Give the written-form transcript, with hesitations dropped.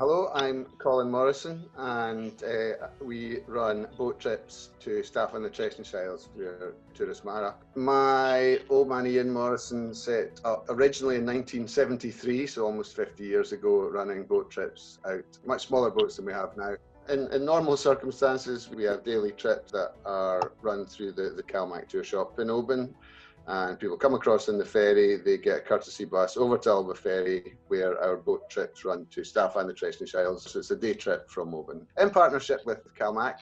Hello, I'm Colin Morrison, and we run boat trips to Staffa and the Treshnish Isles through Turus Mara. My old man Ian Morrison set up originally in 1973, so almost 50 years ago, running boat trips out, much smaller boats than we have now. In normal circumstances, we have daily trips that are run through the CalMac tour shop in Oban. And people come across in the ferry, they get a courtesy bus over to Alba Ferry, where our boat trips run to Staffa and the Treshnish Isles. So it's a day trip from Oban, in partnership with CalMac.